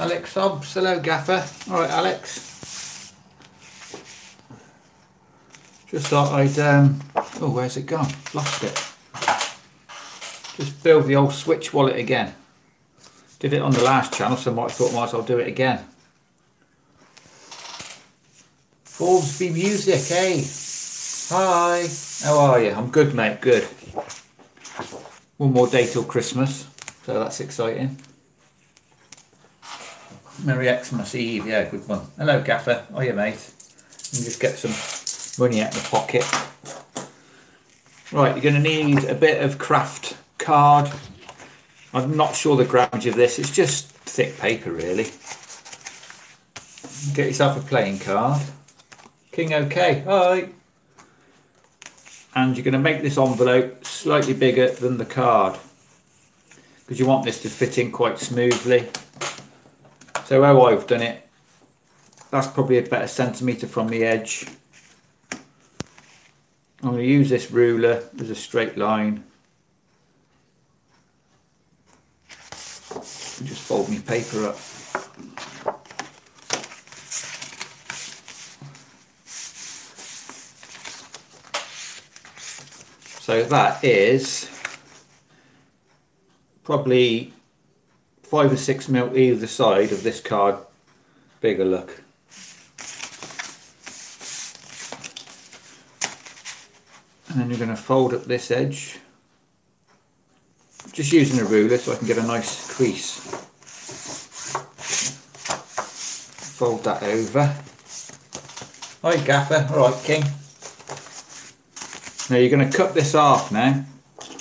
Alex Hobbs, hello Gaffer. Alright Alex. Just thought I'd, oh where's it gone? Lost it. Just build the old Switch wallet again. Did it on the last channel, so I thought might as well do it again. Forbesby Music, hey. Hi, how are you? I'm good mate, good. One more day till Christmas, so that's exciting. Merry Xmas Eve, yeah, good one. Hello Gaffer, how are you mate? Let me just get some money out of the pocket. Right, you're going to need a bit of craft card. I'm not sure the grammage of this, it's just thick paper really. Get yourself a playing card. King OK, hi. And you're going to make this envelope slightly bigger than the card because you want this to fit in quite smoothly. So how I've done it, that's probably about a centimetre from the edge. I'm going to use this ruler as a straight line. Just fold my paper up. So that is probably 5 or 6 mil either side of this card, bigger look. And then you're going to fold up this edge, just using a ruler so I can get a nice crease. Fold that over. Hi Gaffer, alright King. Now you're going to cut this off now.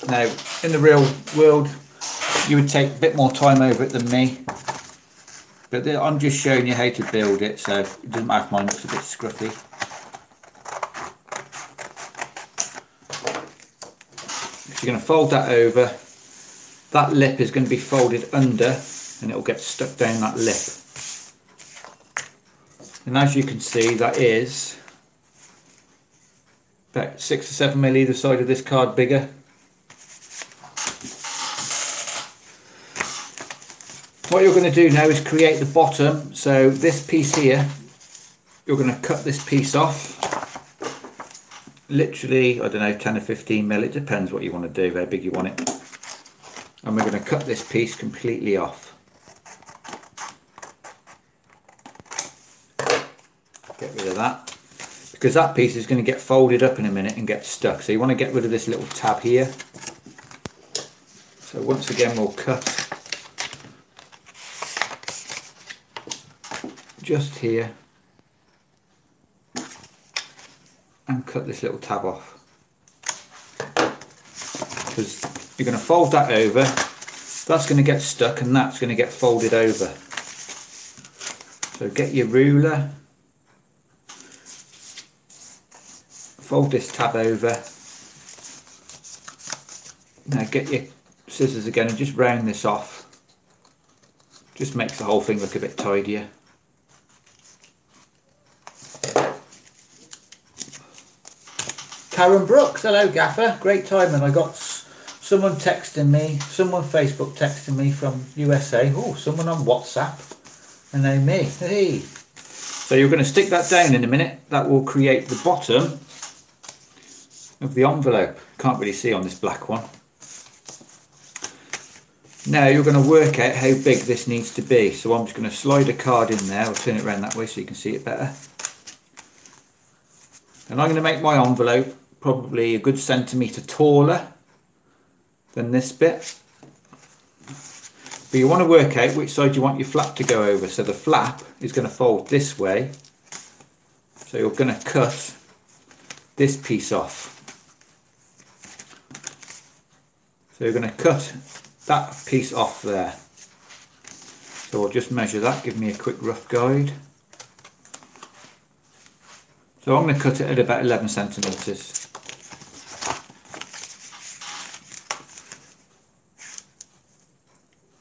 Now in the real world you would take a bit more time over it than me, but I'm just showing you how to build it, so it doesn't matter if mine looks a bit scruffy. So you're going to fold that over, that lip is going to be folded under and it will get stuck down that lip. And as you can see that is about 6 or 7 mil either side of this card bigger. What you're going to do now is create the bottom. So this piece here, you're going to cut this piece off. Literally, I don't know, 10 or 15 mil. It depends what you want to do, how big you want it. And we're going to cut this piece completely off. Get rid of that, because that piece is going to get folded up in a minute and get stuck. So you want to get rid of this little tab here. So once again we'll cut just here and cut this little tab off, because you're going to fold that over, that's going to get stuck and that's going to get folded over. So get your ruler, fold this tab over. Now get your scissors again and just round this off. Just makes the whole thing look a bit tidier. Karen Brooks, hello Gaffer, great timing. I got someone texting me, someone Facebook texting me from USA. Oh, someone on WhatsApp, and then me. Hey. So you're going to stick that down in a minute. That will create the bottom of the envelope. Can't really see on this black one. Now you're going to work out how big this needs to be. So I'm just going to slide a card in there. I'll turn it around that way so you can see it better. And I'm going to make my envelope probably a good centimetre taller than this bit. But you want to work out which side you want your flap to go over. So the flap is going to fold this way. So you're going to cut this piece off. So you're going to cut that piece off there. So I'll just measure that, give me a quick rough guide. So I'm going to cut it at about 11 centimetres.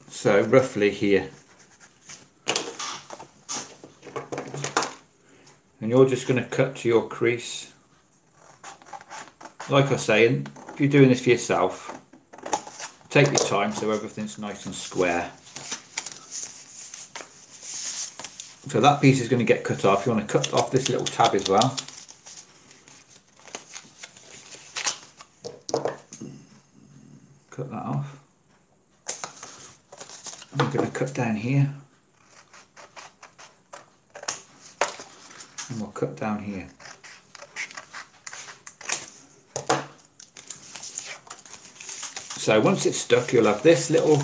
So roughly here. And you're just going to cut to your crease. Like I say, if you're doing this for yourself, take your time so everything's nice and square. So that piece is going to get cut off. You want to cut off this little tab as well. Cut that off. I'm going to cut down here. And we'll cut down here. So once it's stuck, you'll have this little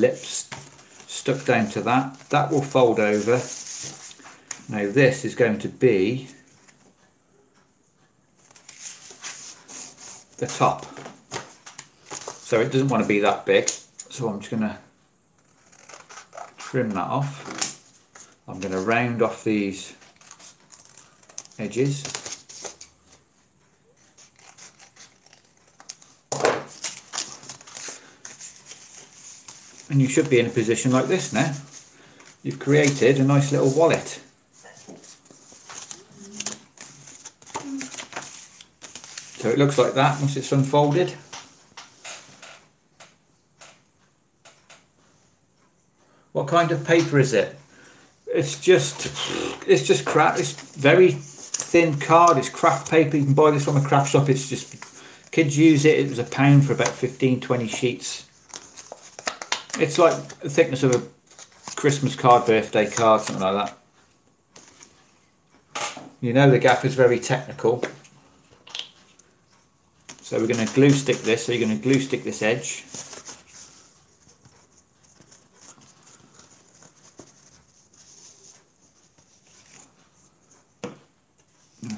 lip stuck down to that. That will fold over. Now this is going to be the top. So it doesn't want to be that big. So I'm just going to trim that off. I'm going to round off these edges. And you should be in a position like this now. You've created a nice little wallet. So it looks like that once it's unfolded. What kind of paper is it? It's just crap. It's very thin card. It's craft paper. You can buy this from a craft shop. It's just, kids use it. It was £1 for about 15-20 sheets. It's like the thickness of a Christmas card, birthday card, something like that. You know the gaffer is very technical. So we're going to glue stick this. So you're going to glue stick this edge.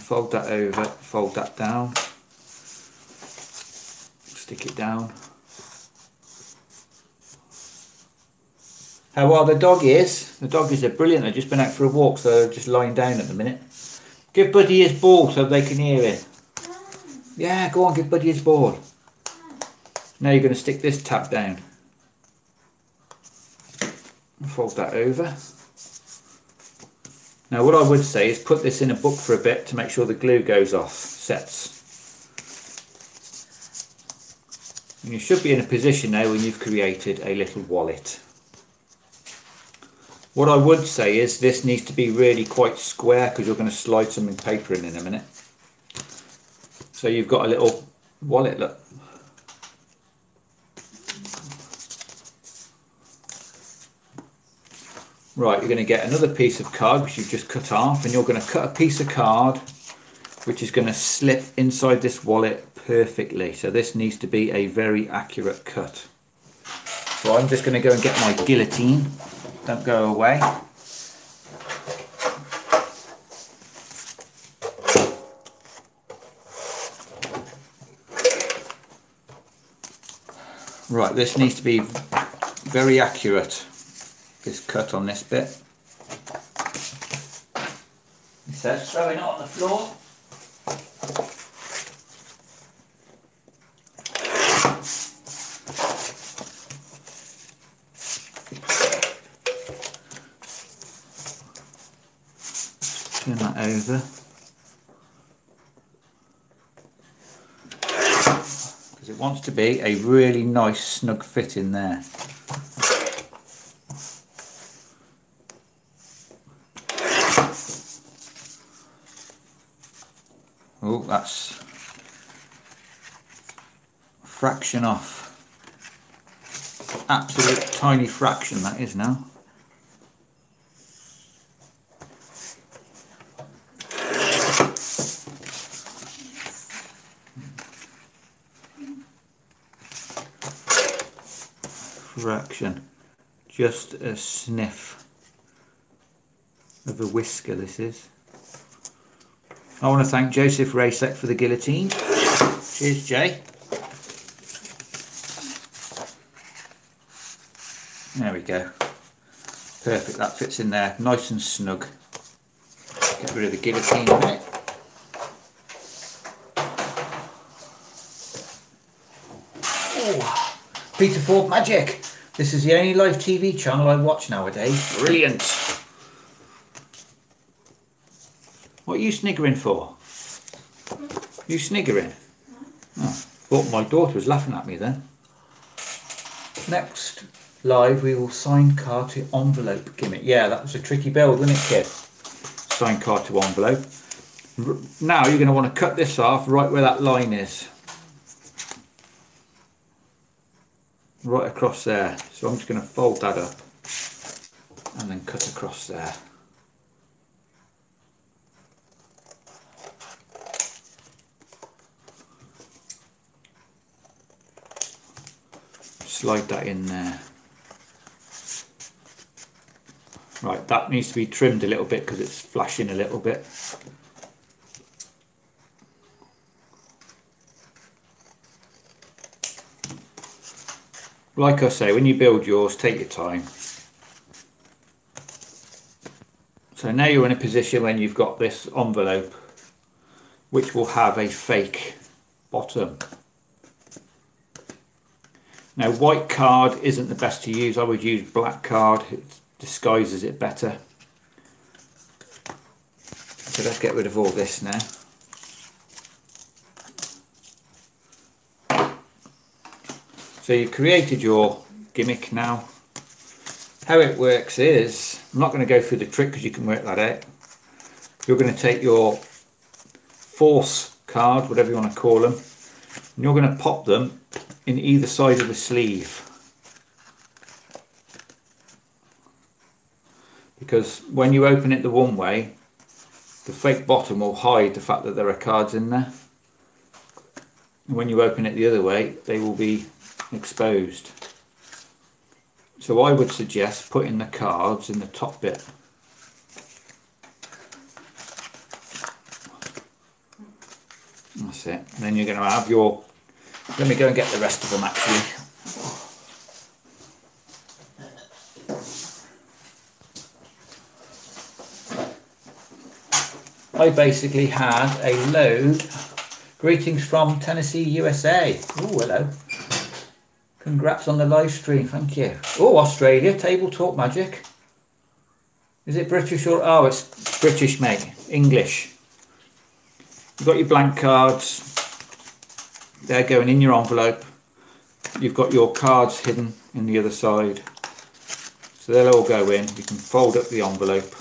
Fold that over, fold that down, stick it down. How well the dog is. The doggies are brilliant. They've just been out for a walk, so they're just lying down at the minute. Give Buddy his ball so they can hear him. Yeah, go on, give Buddy his ball. Now you're going to stick this tab down. Fold that over. Now what I would say is put this in a book for a bit to make sure the glue goes off, sets. And you should be in a position now when you've created a little wallet. What I would say is this needs to be really quite square because you're going to slide some paper in a minute. So you've got a little wallet, look. Right, you're going to get another piece of card which you've just cut off, and you're going to cut a piece of card which is going to slip inside this wallet perfectly. So this needs to be a very accurate cut. So I'm just going to go and get my guillotine. Don't go away. Right, this needs to be very accurate. This cut on this bit. It says throwing it on the floor. Turn that over. Because it wants to be a really nice snug fit in there. Oh, that's a fraction off. Absolute tiny fraction that is now. Fraction. Just a sniff of a whisker this is. I want to thank Joseph Rasek for the guillotine. Cheers, Jay. There we go. Perfect, that fits in there. Nice and snug. Get rid of the guillotine in it. Oh, Peter Ford magic. This is the only live TV channel I watch nowadays. Brilliant. What are you sniggering for? You sniggering? Oh, thought my daughter was laughing at me then. Next live, we will sign car to envelope gimmick. Yeah, that was a tricky build, wasn't it, kid? Sign car to envelope. Now you're going to want to cut this off right where that line is. Right across there. So I'm just going to fold that up and then cut across there. Slide that in there. Right, that needs to be trimmed a little bit because it's flashing a little bit. Like I say, when you build yours, take your time. So now you're in a position when you've got this envelope, which will have a fake bottom. Now, white card isn't the best to use. I would use black card. It disguises it better. So let's get rid of all this now. So you've created your gimmick now. How it works is, I'm not going to go through the trick because you can work that out. You're going to take your force card, whatever you want to call them, and you're going to pop them in either side of the sleeve, because when you open it the one way, the fake bottom will hide the fact that there are cards in there, and when you open it the other way they will be exposed. So I would suggest putting the cards in the top bit. That's it. And then you're going to have your... Let me go and get the rest of them actually. I basically had a load. Greetings from Tennessee, USA. Oh, hello. Congrats on the live stream. Thank you. Oh, Australia. Table Talk Magic. Is it British or... Oh, it's British, mate. English. You've got your blank cards. They're going in your envelope. You've got your cards hidden in the other side. So they'll all go in. You can fold up the envelope.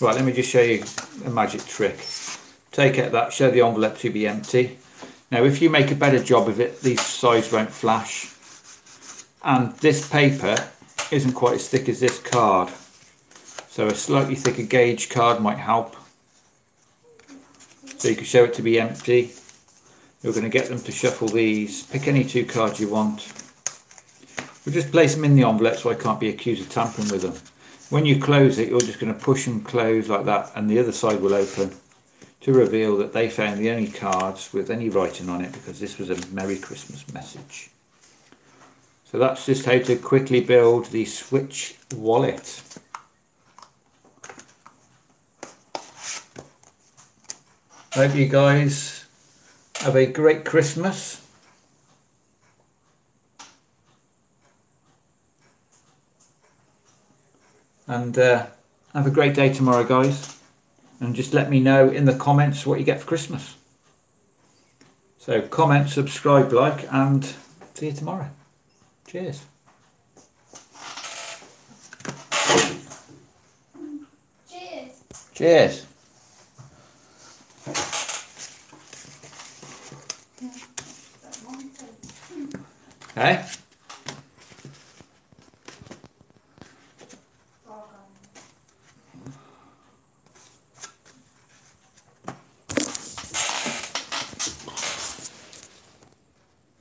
Right, let me just show you a magic trick. Take out that, show the envelope to be empty. Now, if you make a better job of it, these sides won't flash. And this paper isn't quite as thick as this card. So a slightly thicker gauge card might help. So you can show it to be empty. You're going to get them to shuffle these. Pick any two cards you want. We'll just place them in the envelope so I can't be accused of tampering with them. When you close it, you're just going to push and close like that, and the other side will open to reveal that they found the only cards with any writing on it, because this was a Merry Christmas message. So that's just how to quickly build the Switch wallet. Hope you guys have a great Christmas. And have a great day tomorrow, guys. And just let me know in the comments what you get for Christmas. So comment, subscribe, like, and see you tomorrow. Cheers. Cheers. Cheers. Okay.